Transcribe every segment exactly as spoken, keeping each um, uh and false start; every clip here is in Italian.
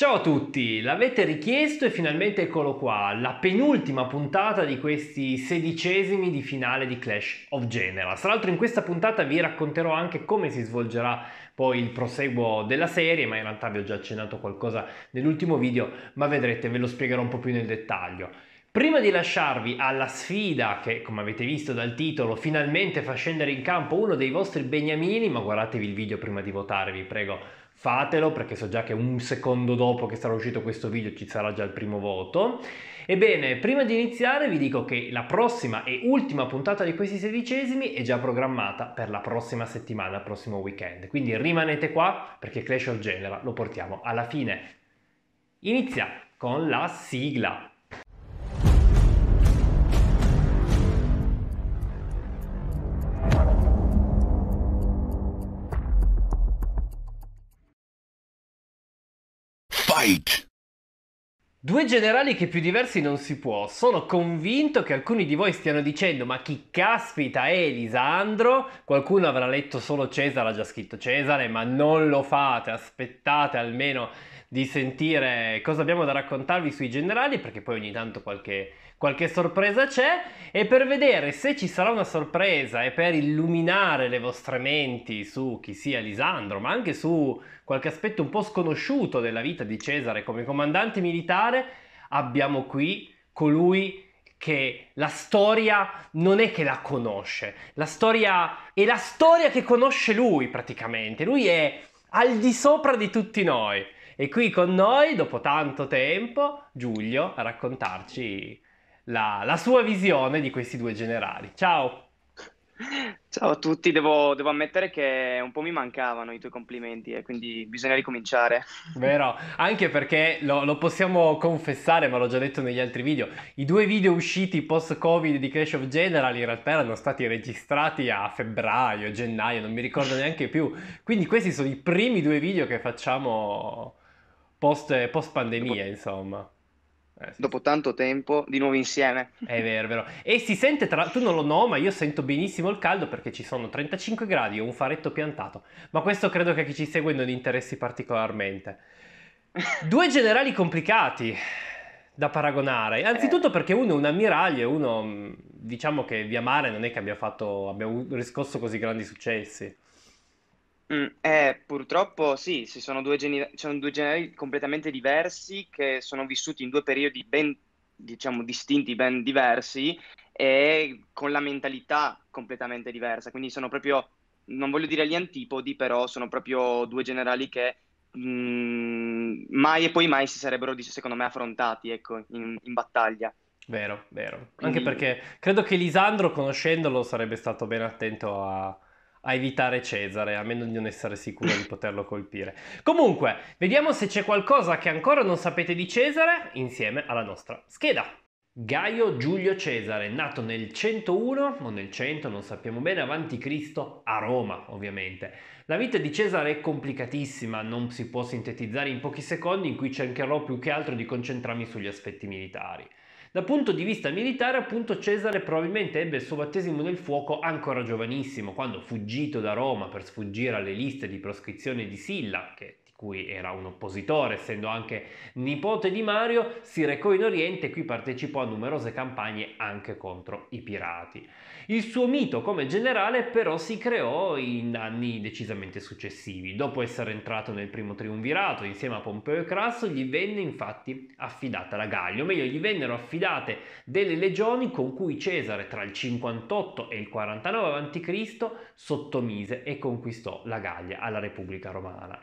Ciao a tutti, l'avete richiesto e finalmente eccolo qua, la penultima puntata di questi sedicesimi di finale di Clash of Generals. Tra l'altro in questa puntata vi racconterò anche come si svolgerà poi il proseguo della serie, ma in realtà vi ho già accennato qualcosa nell'ultimo video, ma vedrete, ve lo spiegherò un po' più nel dettaglio. Prima di lasciarvi alla sfida che, come avete visto dal titolo, finalmente fa scendere in campo uno dei vostri beniamini, ma guardatevi il video prima di votare, vi prego. Fatelo, perché so già che un secondo dopo che sarà uscito questo video ci sarà già il primo voto. Ebbene, prima di iniziare vi dico che la prossima e ultima puntata di questi sedicesimi è già programmata per la prossima settimana, il prossimo weekend. Quindi rimanete qua perché Clash of Generals lo portiamo alla fine. Inizia con la sigla. Due generali che più diversi non si può. Sono convinto che alcuni di voi stiano dicendo: ma chi caspita è Lisandro? Qualcuno avrà letto solo Cesare, ha già scritto Cesare, ma non lo fate, aspettate almeno di sentire cosa abbiamo da raccontarvi sui generali, perché poi ogni tanto qualche, qualche sorpresa c'è, e per vedere se ci sarà una sorpresa e per illuminare le vostre menti su chi sia Lisandro, ma anche su qualche aspetto un po' sconosciuto della vita di Cesare come comandante militare, abbiamo qui colui che la storia non è che la conosce, la storia è la storia che conosce lui praticamente, lui è al di sopra di tutti noi. E qui con noi, dopo tanto tempo, Giulio a raccontarci la, la sua visione di questi due generali. Ciao! Ciao a tutti, devo, devo ammettere che un po' mi mancavano i tuoi complimenti e eh, quindi bisogna ricominciare. Vero, anche perché lo, lo possiamo confessare, ma l'ho già detto negli altri video, i due video usciti post-Covid di Clash of Generals in realtà erano stati registrati a febbraio, gennaio, non mi ricordo neanche più. Quindi questi sono i primi due video che facciamo... Post, post pandemia, dopo, insomma. Eh, sì. Dopo tanto tempo, di nuovo insieme. È vero, è vero. E si sente, tra... tu non lo no, ma io sento benissimo il caldo perché ci sono trentacinque gradi, ho un faretto piantato. Ma questo credo che a chi ci segue non interessi particolarmente. Due generali complicati da paragonare. Anzitutto perché uno è un ammiraglio e uno, diciamo che via mare non è che abbia fatto, abbia riscosso così grandi successi. Mm, eh, purtroppo sì, ci sono due, sono due generali completamente diversi che sono vissuti in due periodi ben, diciamo, distinti, ben diversi e con la mentalità completamente diversa, quindi sono proprio, non voglio dire gli antipodi, però sono proprio due generali che mh, mai e poi mai si sarebbero, secondo me, affrontati, ecco, in, in battaglia. Vero, vero. Quindi... anche perché credo che Lisandro, conoscendolo, sarebbe stato ben attento a... a evitare Cesare, a meno di non essere sicuro di poterlo colpire. Comunque, vediamo se c'è qualcosa che ancora non sapete di Cesare insieme alla nostra scheda. Gaio Giulio Cesare, nato nel centouno, o nel cento, non sappiamo bene, avanti Cristo, a Roma, ovviamente. La vita di Cesare è complicatissima, non si può sintetizzare in pochi secondi, in cui cercherò più che altro di concentrarmi sugli aspetti militari. Dal punto di vista militare, appunto, Cesare probabilmente ebbe il suo battesimo nel fuoco ancora giovanissimo, quando, fuggito da Roma per sfuggire alle liste di proscrizione di Silla, che, di cui era un oppositore, essendo anche nipote di Mario, si recò in Oriente e qui partecipò a numerose campagne anche contro i pirati. Il suo mito come generale però si creò in anni decisamente successivi. Dopo essere entrato nel primo triumvirato insieme a Pompeo e Crasso, gli venne infatti affidata la Gallia, o meglio gli vennero affidate delle legioni con cui Cesare tra il cinquantotto e il quarantanove avanti Cristo sottomise e conquistò la Gallia alla Repubblica Romana.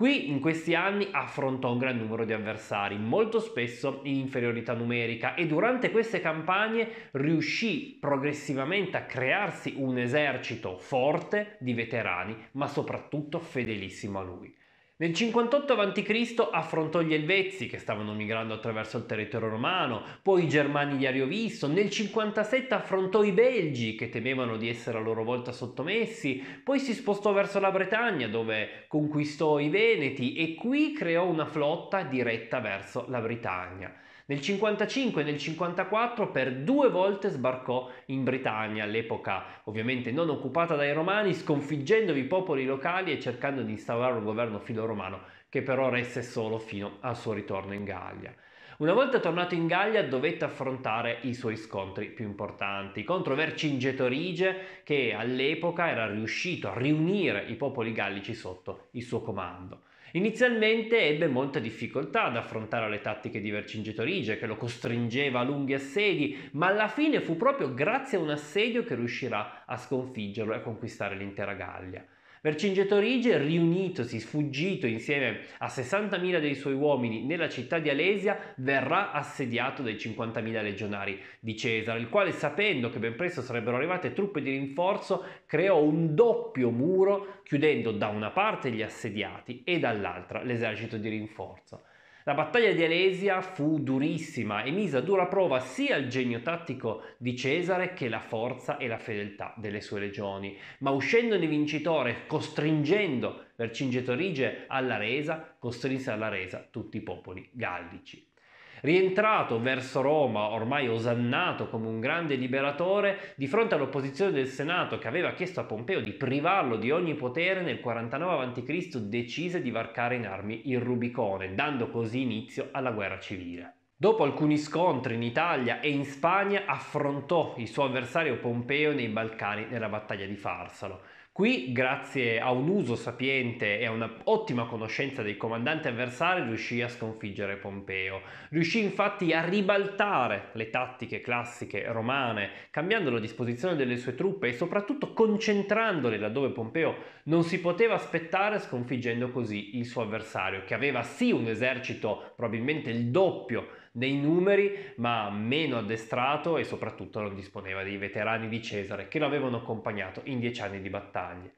Qui in questi anni affrontò un gran numero di avversari, molto spesso in inferiorità numerica, e durante queste campagne riuscì progressivamente a crearsi un esercito forte di veterani, ma soprattutto fedelissimo a lui. Nel cinquantotto avanti Cristo affrontò gli Elvezzi che stavano migrando attraverso il territorio romano, poi i Germani di Ariovisto, nel cinquantasette affrontò i Belgi che temevano di essere a loro volta sottomessi, poi si spostò verso la Bretagna dove conquistò i Veneti e qui creò una flotta diretta verso la Britannia. Nel cinquantacinque e nel cinquantaquattro per due volte sbarcò in Britannia, all'epoca ovviamente non occupata dai Romani, sconfiggendovi i popoli locali e cercando di instaurare un governo filoromano che però resse solo fino al suo ritorno in Gallia. Una volta tornato in Gallia dovette affrontare i suoi scontri più importanti contro Vercingetorige, che all'epoca era riuscito a riunire i popoli gallici sotto il suo comando. Inizialmente ebbe molta difficoltà ad affrontare le tattiche di Vercingetorige, che lo costringeva a lunghi assedi, ma alla fine fu proprio grazie a un assedio che riuscirà a sconfiggerlo e a conquistare l'intera Gallia. Vercingetorige, riunitosi, sfuggito insieme a sessantamila dei suoi uomini nella città di Alesia, verrà assediato dai cinquantamila legionari di Cesare, il quale, sapendo che ben presto sarebbero arrivate truppe di rinforzo, creò un doppio muro, chiudendo da una parte gli assediati e dall'altra l'esercito di rinforzo. La battaglia di Alesia fu durissima e mise a dura prova sia il genio tattico di Cesare che la forza e la fedeltà delle sue legioni, ma uscendone vincitore, costringendo Vercingetorige alla resa, costrinse alla resa tutti i popoli gallici. Rientrato verso Roma, ormai osannato come un grande liberatore, di fronte all'opposizione del Senato che aveva chiesto a Pompeo di privarlo di ogni potere, nel quarantanove avanti Cristo decise di varcare in armi il Rubicone, dando così inizio alla guerra civile. Dopo alcuni scontri in Italia e in Spagna, affrontò il suo avversario Pompeo nei Balcani nella battaglia di Farsalo. Qui, grazie a un uso sapiente e a un'ottima conoscenza dei comandanti avversari, riuscì a sconfiggere Pompeo. Riuscì infatti a ribaltare le tattiche classiche romane, cambiando la disposizione delle sue truppe e soprattutto concentrandole laddove Pompeo non si poteva aspettare, sconfiggendo così il suo avversario, che aveva sì un esercito probabilmente il doppio dei numeri, ma meno addestrato, e soprattutto non disponeva dei veterani di Cesare che lo avevano accompagnato in dieci anni di battaglia.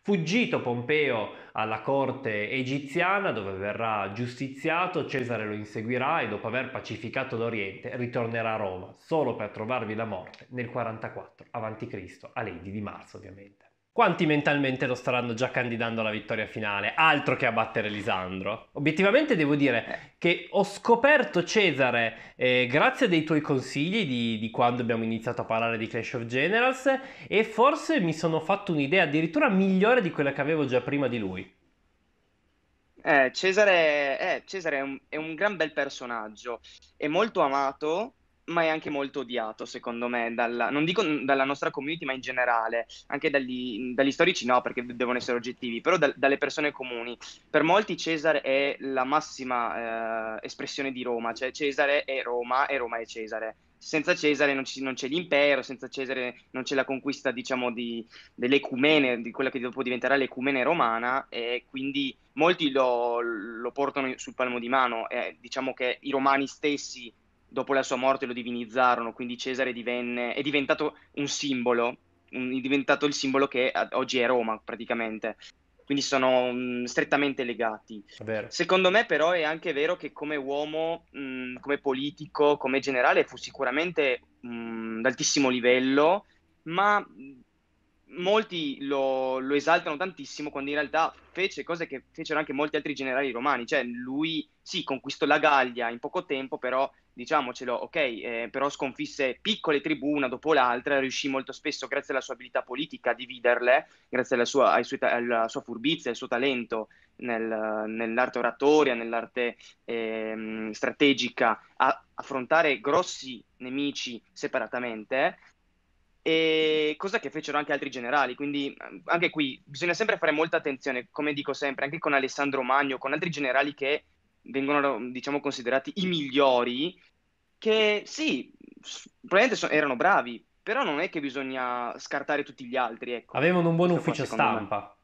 Fuggito Pompeo alla corte egiziana, dove verrà giustiziato, Cesare lo inseguirà e, dopo aver pacificato l'Oriente, ritornerà a Roma, solo per trovarvi la morte nel quarantaquattro avanti Cristo, a Lady di Marzo ovviamente. Quanti mentalmente lo staranno già candidando alla vittoria finale, altro che abbattere Lisandro? Obiettivamente devo dire che ho scoperto Cesare, eh, grazie dei tuoi consigli di, di quando abbiamo iniziato a parlare di Clash of Generals, e forse mi sono fatto un'idea addirittura migliore di quella che avevo già prima di lui. Eh, Cesare, eh, Cesare è, un, è un gran bel personaggio, è molto amato, ma è anche molto odiato, secondo me, dalla, non dico dalla nostra community, ma in generale, anche dagli, dagli storici no, perché devono essere oggettivi, però da, dalle persone comuni. Per molti Cesare è la massima eh, espressione di Roma, cioè Cesare è Roma e Roma è Cesare. Senza Cesare non c'è l'impero, senza Cesare non c'è la conquista, diciamo, di, dell'ecumene, di quella che dopo diventerà l'ecumene romana, e quindi molti lo, lo portano sul palmo di mano. Eh, diciamo che i romani stessi, dopo la sua morte, lo divinizzarono, quindi Cesare divenne, è diventato un simbolo, un, è diventato il simbolo che oggi è Roma praticamente, quindi sono um, strettamente legati. Vero. Secondo me però è anche vero che come uomo, mh, come politico, come generale fu sicuramente mh, d'altissimo livello, ma molti lo, lo esaltano tantissimo quando in realtà fece cose che fecero anche molti altri generali romani, cioè lui sì conquistò la Gallia in poco tempo, però diciamocelo, ok, eh, però sconfisse piccole tribù una dopo l'altra, riuscì molto spesso, grazie alla sua abilità politica, a dividerle, grazie alla sua, ai sui, alla sua furbizia, al suo talento nel, nell'arte oratoria, nell'arte eh, strategica, a affrontare grossi nemici separatamente, e cosa che fecero anche altri generali. Quindi anche qui bisogna sempre fare molta attenzione, come dico sempre, anche con Alessandro Magno, con altri generali che vengono, diciamo, considerati i migliori, che sì, probabilmente so, erano bravi, però non è che bisogna scartare tutti gli altri, ecco. Avevano un buon questo ufficio stampa. Me.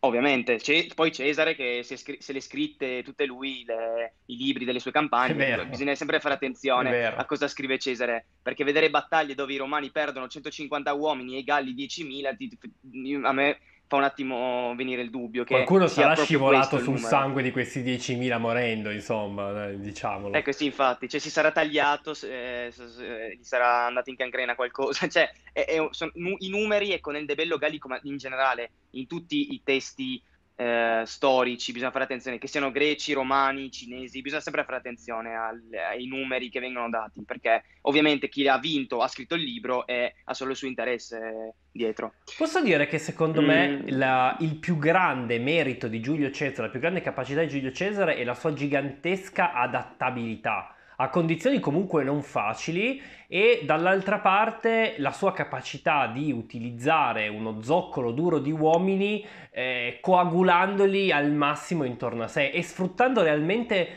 Ovviamente, poi Cesare che se, se le scritte tutte lui, le, i libri delle sue campagne, bisogna sempre fare attenzione a cosa scrive Cesare, perché vedere battaglie dove i romani perdono centocinquanta uomini e i galli diecimila, a me fa un attimo venire il dubbio che qualcuno sarà scivolato sul sangue di questi diecimila morendo, insomma, diciamolo. Ecco sì, infatti, cioè si sarà tagliato, eh, gli sarà andato in cancrena qualcosa, cioè è, è, sono, i numeri, ecco, nel debello gallico, ma in generale in tutti i testi eh, storici, bisogna fare attenzione, che siano greci, romani, cinesi, bisogna sempre fare attenzione al, ai numeri che vengono dati, perché ovviamente chi ha vinto, ha scritto il libro e ha solo il suo interesse dietro. Posso dire che secondo mm. me la, il più grande merito di Giulio Cesare, la più grande capacità di Giulio Cesare è la sua gigantesca adattabilità a condizioni comunque non facili, e dall'altra parte la sua capacità di utilizzare uno zoccolo duro di uomini, eh, coagulandoli al massimo intorno a sé e sfruttando realmente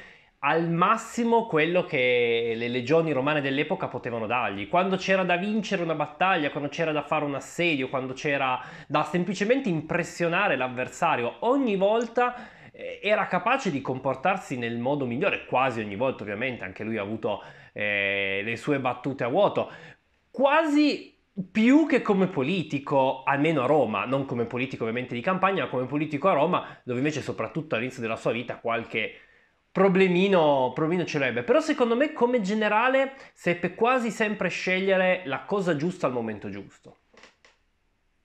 al massimo quello che le legioni romane dell'epoca potevano dargli. Quando c'era da vincere una battaglia, quando c'era da fare un assedio, quando c'era da semplicemente impressionare l'avversario, ogni volta era capace di comportarsi nel modo migliore, quasi ogni volta ovviamente, anche lui ha avuto eh, le sue battute a vuoto, quasi più che come politico, almeno a Roma, non come politico ovviamente di campagna, ma come politico a Roma, dove invece soprattutto all'inizio della sua vita qualche problemino, problemino ce l'ebbe. Però secondo me come generale seppe quasi sempre scegliere la cosa giusta al momento giusto.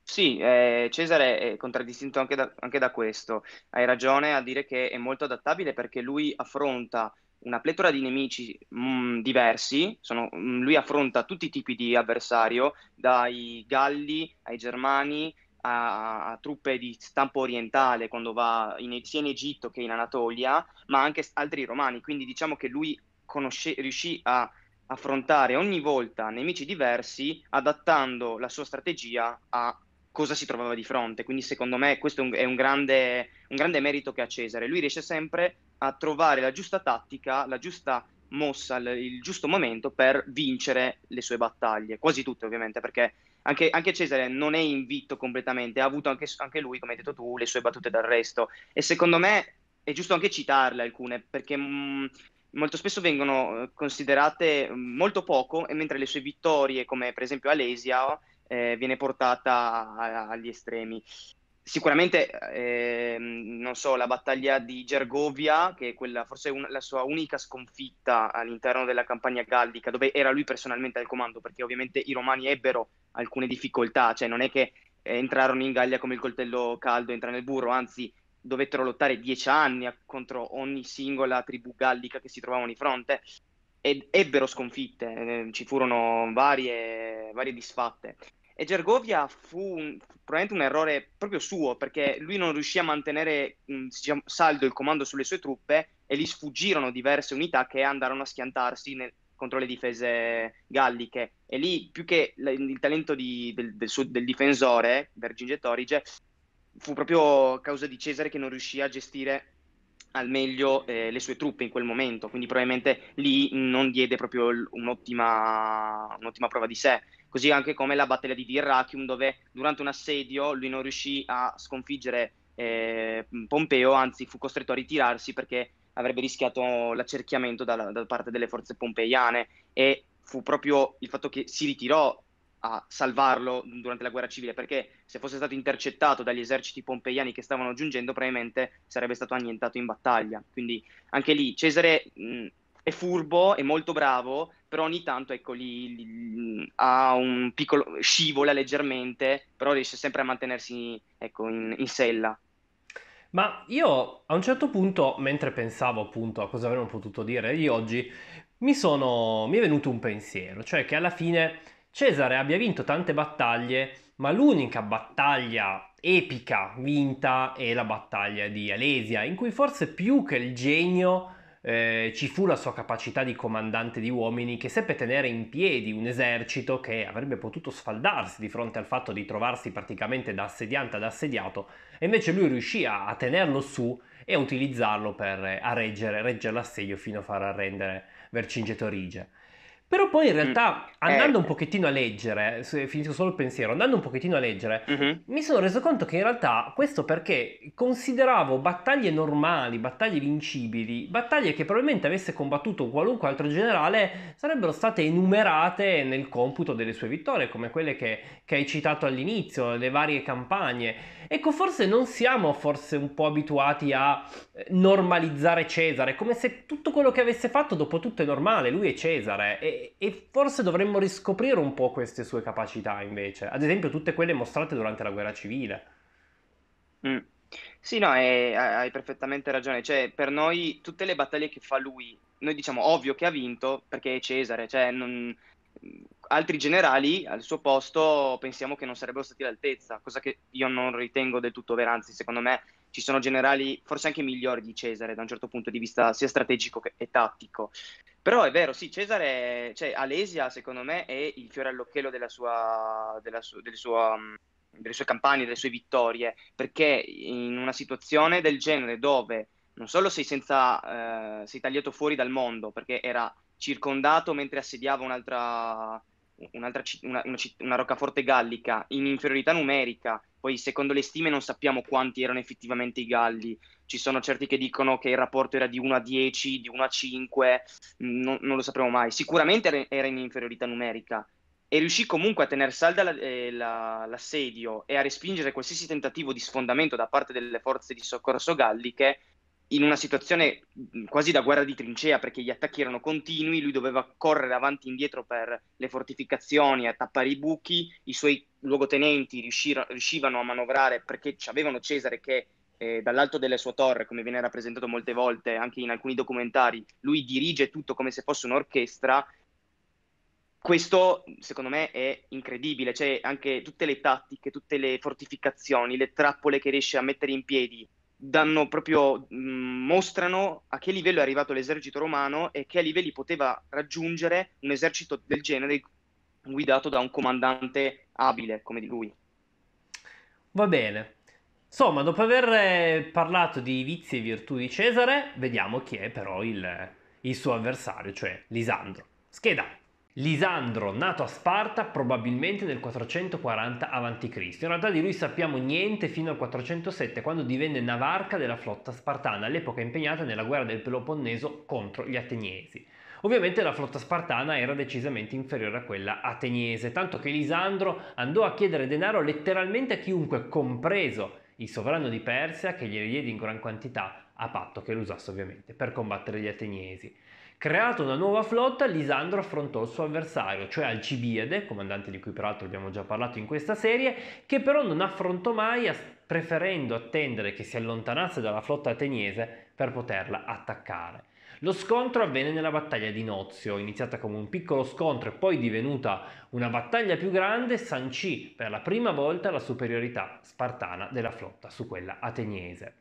Sì, eh, Cesare è contraddistinto anche da, anche da questo. Hai ragione a dire che è molto adattabile, perché lui affronta una pletora di nemici mh, diversi, sono, mh, lui affronta tutti i tipi di avversario, dai Galli ai Germani, a, a truppe di stampo orientale quando va in, sia in Egitto che in Anatolia, ma anche altri romani, quindi diciamo che lui conosce, riuscì a affrontare ogni volta nemici diversi adattando la sua strategia a cosa si trovava di fronte. Quindi secondo me questo è un, è un, grande, un grande merito che ha Cesare. Lui riesce sempre a trovare la giusta tattica, la giusta mossa, il, il giusto momento per vincere le sue battaglie, quasi tutte ovviamente, perché anche, anche Cesare non è invitto completamente, ha avuto anche, anche lui, come hai detto tu, le sue battute d'arresto, e secondo me è giusto anche citarle alcune, perché mh, molto spesso vengono considerate molto poco, e mentre le sue vittorie, come per esempio Alesia, Eh, viene portata a, a, agli estremi. Sicuramente eh, non so, la battaglia di Gergovia, che è quella forse un, la sua unica sconfitta all'interno della campagna gallica, dove era lui personalmente al comando, perché ovviamente i romani ebbero alcune difficoltà, cioè non è che eh, entrarono in Gallia come il coltello caldo entra nel burro, anzi dovettero lottare dieci anni contro ogni singola tribù gallica che si trovavano di fronte, ed ebbero sconfitte, eh, ci furono varie, varie disfatte. E Gergovia fu un, probabilmente un errore proprio suo, perché lui non riuscì a mantenere mh, diciamo, saldo il comando sulle sue truppe, e gli sfuggirono diverse unità che andarono a schiantarsi nel, contro le difese galliche. E lì, più che l- il talento di, del, del, suo, del difensore, Vercingetorige, fu proprio causa di Cesare che non riuscì a gestire al meglio eh, le sue truppe in quel momento, quindi probabilmente lì non diede proprio l- un'ottima, un'ottima prova di sé. Così anche come la battaglia di Dirrachium, dove durante un assedio lui non riuscì a sconfiggere eh, Pompeo, anzi fu costretto a ritirarsi perché avrebbe rischiato l'accerchiamento da, da parte delle forze pompeiane, e fu proprio il fatto che si ritirò a salvarlo durante la guerra civile, perché se fosse stato intercettato dagli eserciti pompeiani che stavano giungendo, probabilmente sarebbe stato annientato in battaglia. Quindi anche lì Cesare mh, è furbo, è molto bravo, però ogni tanto, ecco, lì, lì ha un piccolo, scivola leggermente, però riesce sempre a mantenersi, ecco, in, in sella. Ma io a un certo punto, mentre pensavo appunto a cosa avremmo potuto dire io oggi, mi sono mi è venuto un pensiero, cioè che alla fine Cesare abbia vinto tante battaglie, ma l'unica battaglia epica vinta è la battaglia di Alesia, in cui forse più che il genio eh, ci fu la sua capacità di comandante di uomini, che seppe tenere in piedi un esercito che avrebbe potuto sfaldarsi di fronte al fatto di trovarsi praticamente da assediante ad assediato, e invece lui riuscì a, a tenerlo su e a utilizzarlo per a reggere, reggere l'assedio fino a far arrendere Vercingetorige. Però poi in realtà, andando un pochettino a leggere, finisco solo il pensiero, andando un pochettino a leggere, uh-huh. mi sono reso conto che in realtà questo perché consideravo battaglie normali, battaglie vincibili, battaglie che probabilmente avesse combattuto qualunque altro generale, sarebbero state enumerate nel computo delle sue vittorie, come quelle che, che hai citato all'inizio, le varie campagne. Ecco, forse non siamo forse un po' abituati a normalizzare Cesare, come se tutto quello che avesse fatto dopo tutto è normale, lui è Cesare, e E forse dovremmo riscoprire un po' queste sue capacità invece, ad esempio tutte quelle mostrate durante la guerra civile. Mm, Sì, no, eh, hai perfettamente ragione. Cioè, per noi tutte le battaglie che fa lui, noi diciamo ovvio che ha vinto perché è Cesare, cioè non... altri generali al suo posto pensiamo che non sarebbero stati all'altezza, cosa che io non ritengo del tutto vera, anzi secondo me ci sono generali forse anche migliori di Cesare da un certo punto di vista sia strategico che e tattico. Però è vero, sì, Cesare, cioè Alesia secondo me è il fiore all'occhiello della sua, della su, del suo, delle sue campagne, delle sue vittorie, perché in una situazione del genere dove non solo sei, senza, eh, sei tagliato fuori dal mondo perché era circondato mentre assediava un'altra un'altra una, una, una roccaforte gallica in inferiorità numerica, poi secondo le stime non sappiamo quanti erano effettivamente i Galli, ci sono certi che dicono che il rapporto era di uno a dieci, di uno a cinque, non, non lo sapremo mai, sicuramente era in inferiorità numerica e riuscì comunque a tenere salda la, eh, la, l'assedio e a respingere qualsiasi tentativo di sfondamento da parte delle forze di soccorso galliche in una situazione quasi da guerra di trincea, perché gli attacchi erano continui, lui doveva correre avanti e indietro per le fortificazioni, a tappare i buchi, i suoi luogotenenti riuscivano a manovrare perché avevano Cesare che eh, dall'alto della sua torre, come viene rappresentato molte volte anche in alcuni documentari, lui dirige tutto come se fosse un'orchestra. Questo secondo me è incredibile, cioè anche tutte le tattiche, tutte le fortificazioni, le trappole che riesce a mettere in piedi, danno proprio, mh, mostrano a che livello è arrivato l'esercito romano e che a livelli poteva raggiungere un esercito del genere guidato da un comandante abile come di lui. Va bene, insomma, dopo aver parlato di vizi e virtù di Cesare, vediamo chi è però il, il suo avversario, cioè Lisandro. Scheda. Lisandro, nato a Sparta probabilmente nel quattrocentoquaranta avanti Cristo, in realtà di lui sappiamo niente fino al quattrocentosette, quando divenne navarca della flotta spartana, all'epoca impegnata nella guerra del Peloponneso contro gli Ateniesi. Ovviamente la flotta spartana era decisamente inferiore a quella ateniese, tanto che Lisandro andò a chiedere denaro letteralmente a chiunque, compreso il sovrano di Persia, che glieli diede in gran quantità, a patto che lo usasse ovviamente per combattere gli Ateniesi. Creato una nuova flotta, Lisandro affrontò il suo avversario, cioè Alcibiade, comandante di cui peraltro abbiamo già parlato in questa serie, che però non affrontò mai, preferendo attendere che si allontanasse dalla flotta ateniese per poterla attaccare. Lo scontro avvenne nella battaglia di Nozio, iniziata come un piccolo scontro e poi divenuta una battaglia più grande, sancì per la prima volta la superiorità spartana della flotta su quella ateniese.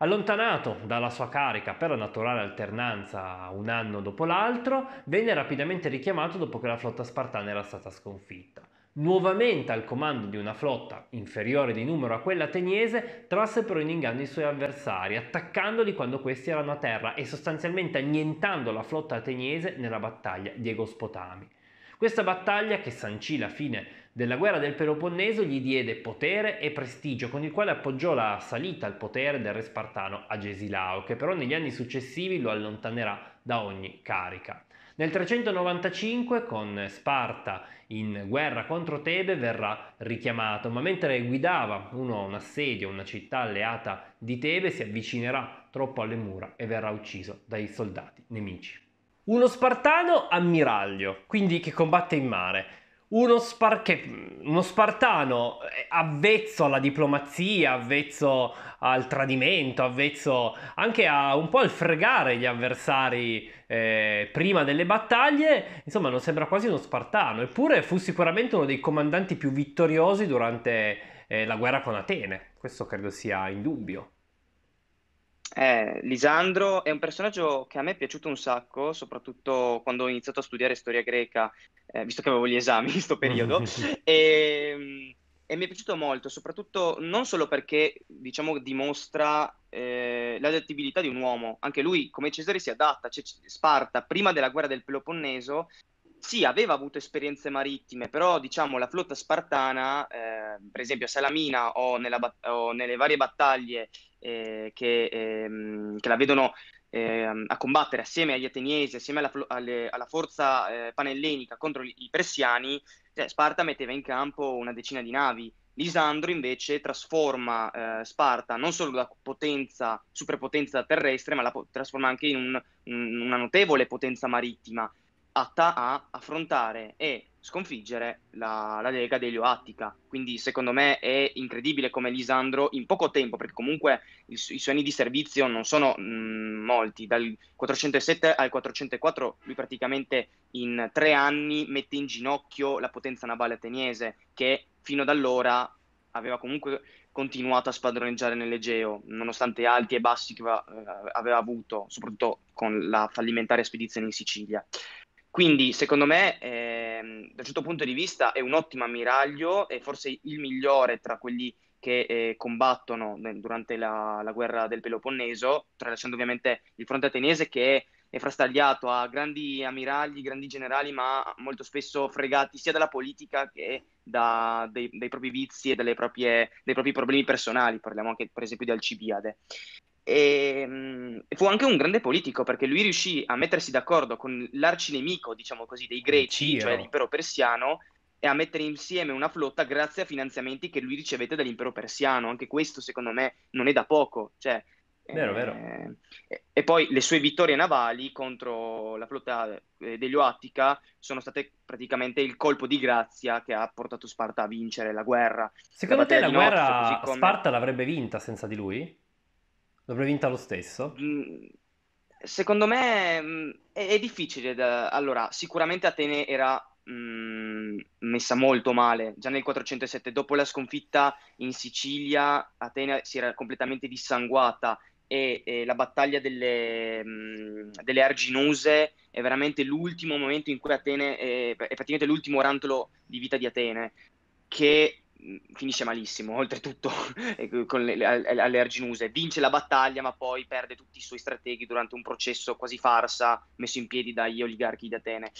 Allontanato dalla sua carica per la naturale alternanza un anno dopo l'altro, venne rapidamente richiamato dopo che la flotta spartana era stata sconfitta. Nuovamente al comando di una flotta inferiore di numero a quella ateniese, trasse però in inganno i suoi avversari, attaccandoli quando questi erano a terra e sostanzialmente annientando la flotta ateniese nella battaglia di Egospotami. Questa battaglia, che sancì la fine della guerra del Peloponneso, gli diede potere e prestigio, con il quale appoggiò la salita al potere del re spartano Agesilao, che però negli anni successivi lo allontanerà da ogni carica. Nel trecentonovantacinque, con Sparta in guerra contro Tebe, verrà richiamato, ma mentre guidava uno un assedio a una città alleata di Tebe, si avvicinerà troppo alle mura e verrà ucciso dai soldati nemici. Uno spartano ammiraglio, quindi che combatte in mare, uno, spar che, uno spartano avvezzo alla diplomazia, avvezzo al tradimento, avvezzo anche a un po' al fregare gli avversari eh, prima delle battaglie, insomma non sembra quasi uno spartano, eppure fu sicuramente uno dei comandanti più vittoriosi durante eh, la guerra con Atene, questo credo sia indubbio. Eh, Lisandro è un personaggio che a me è piaciuto un sacco, soprattutto quando ho iniziato a studiare storia greca, eh, visto che avevo gli esami in questo periodo, e, e mi è piaciuto molto, soprattutto non solo perché, diciamo, dimostra eh, l'adattabilità di un uomo. Anche lui, come Cesare, si adatta. Cioè, Sparta, prima della guerra del Peloponneso, sì, aveva avuto esperienze marittime, però diciamo la flotta spartana, eh, per esempio a Salamina o, nella o nelle varie battaglie eh, che, ehm, che la vedono eh, a combattere assieme agli Ateniesi, assieme alla, alle, alla forza eh, panellenica contro i persiani, cioè, Sparta metteva in campo una decina di navi. Lisandro invece trasforma eh, Sparta non solo da potenza, superpotenza terrestre, ma la trasforma anche in un, un, una notevole potenza marittima. atta a affrontare e sconfiggere la, la Lega d'Elio Attica. Quindi secondo me è incredibile come Lisandro in poco tempo, perché comunque il, i suoi anni di servizio non sono mh, molti, dal quattrocentosette al quattrocentoquattro lui praticamente in tre anni mette in ginocchio la potenza navale ateniese, che fino ad allora aveva comunque continuato a spadroneggiare nell'Egeo, nonostante alti e bassi che aveva, eh, aveva avuto, soprattutto con la fallimentare spedizione in Sicilia. Quindi secondo me eh, da un certo punto di vista è un ottimo ammiraglio e forse il migliore tra quelli che eh, combattono durante la, la guerra del Peloponneso, tralasciando ovviamente il fronte ateniese che è frastagliato a grandi ammiragli, grandi generali, ma molto spesso fregati sia dalla politica che da, dei, dai propri vizi e dalle proprie, dei propri problemi personali. Parliamo anche per esempio di Alcibiade. E mh, fu anche un grande politico, perché lui riuscì a mettersi d'accordo con l'arcinemico, diciamo così, dei greci, Dio. cioè l'impero persiano, e a mettere insieme una flotta grazie a finanziamenti che lui ricevette dall'impero persiano. Anche questo secondo me non è da poco, cioè vero, eh, vero. E, e poi le sue vittorie navali contro la flotta eh, degli Attica sono state praticamente il colpo di grazia che ha portato Sparta a vincere la guerra. Secondo te la guerra Nozio, come... Sparta l'avrebbe vinta senza di lui? L'avrebbe vinta lo stesso? Secondo me mh, è, è difficile. Da... Allora, sicuramente Atene era mh, messa molto male già nel quattrocentosette. Dopo la sconfitta in Sicilia, Atene si era completamente dissanguata e, e la battaglia delle, mh, delle Arginuse è veramente l'ultimo momento in cui Atene è, è praticamente l'ultimo rantolo di vita di Atene, che finisce malissimo, oltretutto con le, alle Arginuse. Vince la battaglia, ma poi perde tutti i suoi strateghi durante un processo quasi farsa messo in piedi dagli oligarchi di Atene.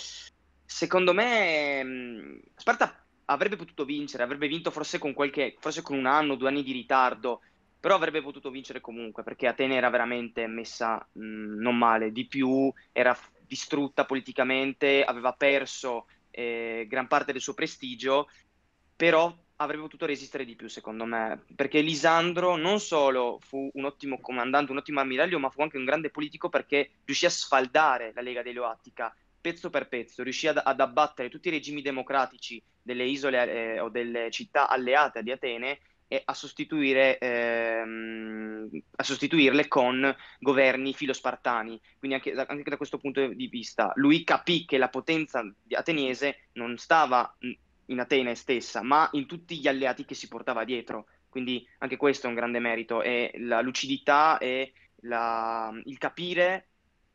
Secondo me Sparta avrebbe potuto vincere, avrebbe vinto forse con qualche, forse con un anno, due anni di ritardo, però avrebbe potuto vincere comunque, perché Atene era veramente messa mh, non male, di più era distrutta politicamente, aveva perso eh, gran parte del suo prestigio, però avrebbe potuto resistere di più, secondo me, perché Lisandro non solo fu un ottimo comandante, un ottimo ammiraglio, ma fu anche un grande politico, perché riuscì a sfaldare la Lega d'Elio Attica pezzo per pezzo, riuscì ad, ad abbattere tutti i regimi democratici delle isole eh, o delle città alleate di Atene e a, sostituire, ehm, a sostituirle con governi filospartani. Quindi anche, anche da questo punto di vista lui capì che la potenza ateniese non stava in Atene stessa, ma in tutti gli alleati che si portava dietro. Quindi anche questo è un grande merito, è la lucidità e la, il capire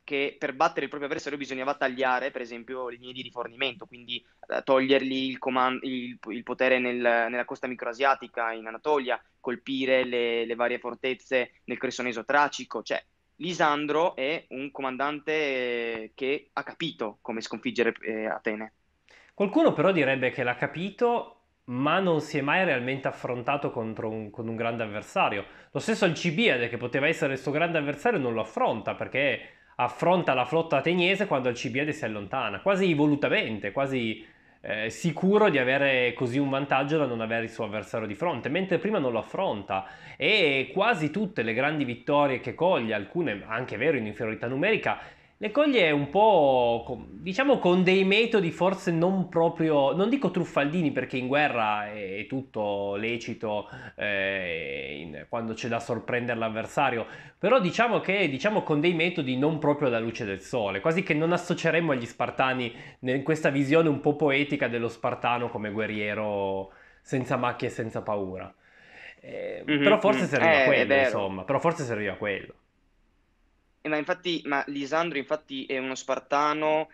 che per battere il proprio avversario bisognava tagliare per esempio le linee di rifornimento, quindi togliergli il, comando, il, il potere nel, nella costa microasiatica, in Anatolia, colpire le, le varie fortezze nel Cressoneso Tracico. Cioè Lisandro è un comandante che ha capito come sconfiggere eh, Atene. Qualcuno però direbbe che l'ha capito, ma non si è mai realmente affrontato contro un, con un grande avversario. Lo stesso Alcibiade, che poteva essere il suo grande avversario, non lo affronta, perché affronta la flotta ateniese quando Alcibiade si allontana, quasi volutamente, quasi eh, sicuro di avere così un vantaggio da non avere il suo avversario di fronte, mentre prima non lo affronta. E quasi tutte le grandi vittorie che coglie, alcune anche vero in inferiorità numerica, le coglie un po', diciamo, con dei metodi forse non proprio, non dico truffaldini, perché in guerra è tutto lecito eh, in, quando c'è da sorprendere l'avversario, però diciamo che diciamo con dei metodi non proprio alla luce del sole, quasi che non associeremmo agli spartani in questa visione un po' poetica dello spartano come guerriero senza macchie e senza paura. Eh, mm-hmm, però forse serviva eh, quello, insomma, però forse serviva quello. Ma infatti, ma Lisandro infatti è uno spartano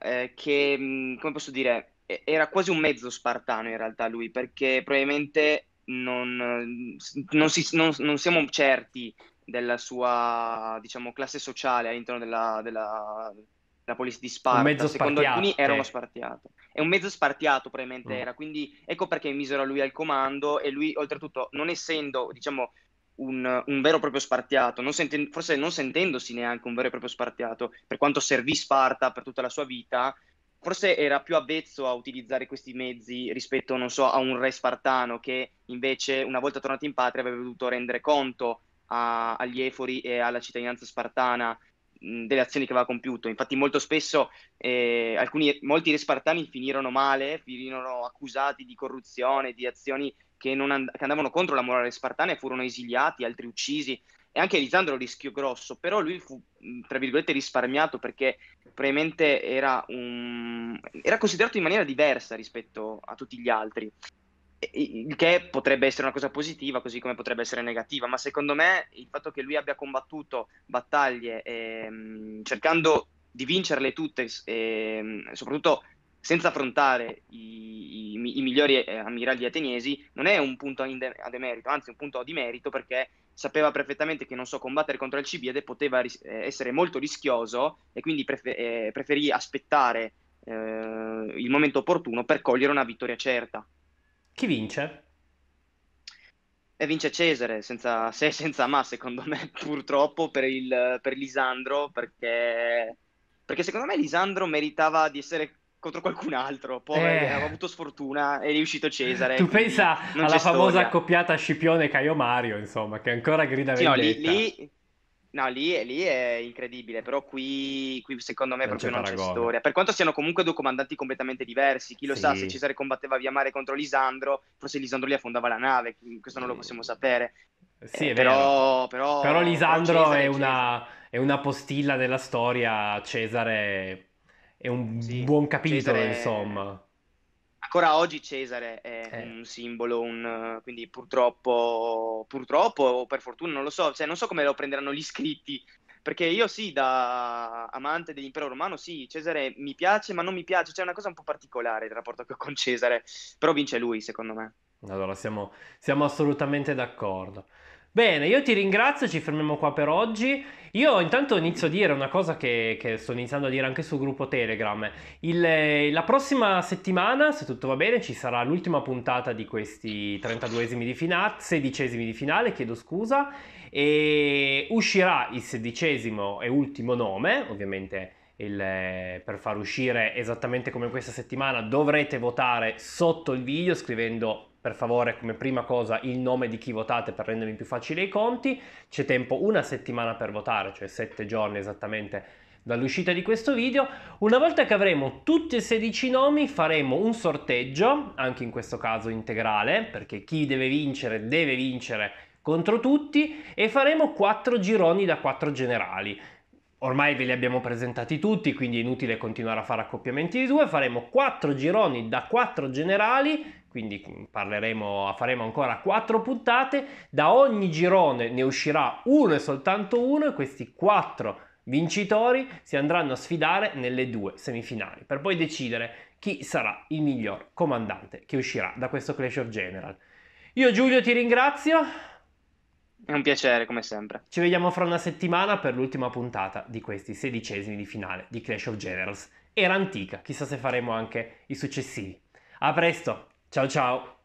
eh, che, come posso dire, era quasi un mezzo spartano in realtà lui, perché probabilmente non, non, si, non, non siamo certi della sua, diciamo, classe sociale all'interno della, della, della polis di Sparta. Un mezzo Secondo spartiate. alcuni era uno spartiato. È un mezzo spartiato probabilmente mm. era, quindi ecco perché misero lui al comando, e lui oltretutto non essendo, diciamo, Un, un vero e proprio spartiato, non senten- forse non sentendosi neanche un vero e proprio spartiato, per quanto servì Sparta per tutta la sua vita, forse era più avvezzo a utilizzare questi mezzi rispetto, non so, a un re spartano che invece una volta tornato in patria avrebbe dovuto rendere conto a- agli efori e alla cittadinanza spartana delle azioni che aveva compiuto. Infatti molto spesso eh, alcuni, molti re spartani finirono male, finirono accusati di corruzione, di azioni che, non and- che andavano contro la morale spartana, e furono esiliati, altri uccisi, e anche Lisandro rischiò grosso, però lui fu tra virgolette risparmiato perché probabilmente era, un... era considerato in maniera diversa rispetto a tutti gli altri, il che potrebbe essere una cosa positiva così come potrebbe essere negativa, ma secondo me il fatto che lui abbia combattuto battaglie ehm, cercando di vincerle tutte, ehm, soprattutto senza affrontare i, i, i migliori eh, ammiragli ateniesi, non è un punto in de- a demerito, anzi un punto di merito, perché sapeva perfettamente che, non so, combattere contro Alcibiade poteva ris- essere molto rischioso, e quindi prefer- eh, preferì aspettare eh, il momento opportuno per cogliere una vittoria certa. Chi vince? E vince Cesare, senza se senza ma, secondo me, purtroppo per, il, per Lisandro, perché, perché secondo me Lisandro meritava di essere contro qualcun altro, poi eh. ha avuto sfortuna e è riuscito Cesare. Tu pensa alla famosa accoppiata Scipione-Caio Mario, insomma, che ancora grida vendetta. No, lì, lì, no lì, lì è incredibile, però qui, qui secondo me non proprio c'è non paragone. C'è storia. Per quanto siano comunque due comandanti completamente diversi, chi lo sì. sa, se Cesare combatteva via mare contro Lisandro, forse Lisandro gli affondava la nave, questo non sì. lo possiamo sapere. Sì, eh, è però, vero. Però, però Lisandro Cesare, è, una, è una postilla della storia, Cesare è un sì, buon capitolo, Cesare... insomma. Ancora oggi Cesare è eh. un simbolo, un, quindi purtroppo, purtroppo o per fortuna, non lo so, cioè, non so come lo prenderanno gli iscritti, perché io sì, da amante dell'impero romano, sì, Cesare mi piace, ma non mi piace, c'è una cosa un po' particolare il rapporto che ho con Cesare, però vince lui, secondo me. Allora, siamo, siamo assolutamente d'accordo. Bene, io ti ringrazio, ci fermiamo qua per oggi. Io intanto inizio a dire una cosa che, che sto iniziando a dire anche sul gruppo Telegram. Il, la prossima settimana, se tutto va bene, ci sarà l'ultima puntata di questi trentaduesimi di finale, sedicesimi di finale, chiedo scusa, e uscirà il sedicesimo e ultimo nome, ovviamente il, per far uscire esattamente come questa settimana dovrete votare sotto il video scrivendo... per favore, come prima cosa, il nome di chi votate per rendermi più facile i conti. C'è tempo una settimana per votare, cioè sette giorni esattamente dall'uscita di questo video. Una volta che avremo tutti e sedici nomi, faremo un sorteggio, anche in questo caso integrale, perché chi deve vincere deve vincere contro tutti, e faremo quattro gironi da quattro generali. Ormai ve li abbiamo presentati tutti, quindi è inutile continuare a fare accoppiamenti di due. Faremo quattro gironi da quattro generali, quindi parleremo, faremo ancora quattro puntate. Da ogni girone ne uscirà uno e soltanto uno, e questi quattro vincitori si andranno a sfidare nelle due semifinali, per poi decidere chi sarà il miglior comandante che uscirà da questo Clash of General. Io Giulio ti ringrazio. È un piacere, come sempre. Ci vediamo fra una settimana per l'ultima puntata di questi sedicesimi di finale di Clash of Generals. Era antica, chissà se faremo anche i successivi. A presto, ciao ciao!